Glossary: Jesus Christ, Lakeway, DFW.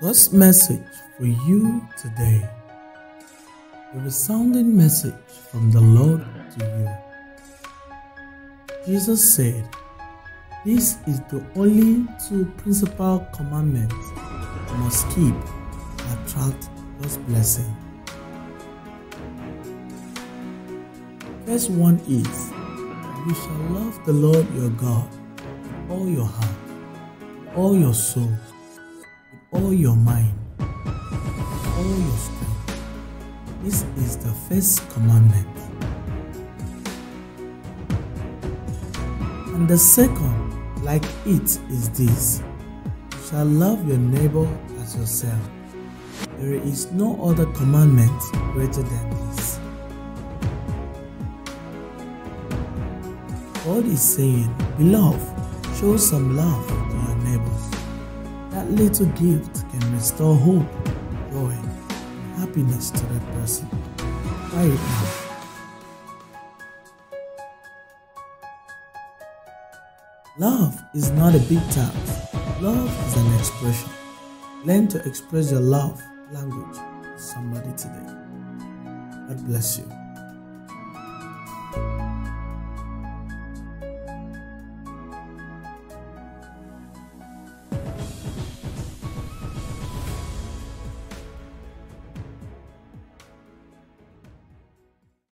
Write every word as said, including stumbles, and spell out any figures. God's message for you today. A resounding message from the Lord to you. Jesus said, "This is the only two principal commandments you must keep to attract God's blessing." First one is, "You shall love the Lord your God with all your heart, with all your soul, with all your mind, with all your strength." This is the first commandment. And the second, like it, is this: "You shall love your neighbor as yourself." There is no other commandment greater than this. God is saying, "Beloved, show some love to your neighbors." That little gift can restore hope, joy, and happiness to that person. Try it now. Love is not a big task. Love is an expression. Learn to express your love language to somebody today. God bless you.